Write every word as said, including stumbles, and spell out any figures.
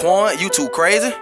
Quan, you too crazy?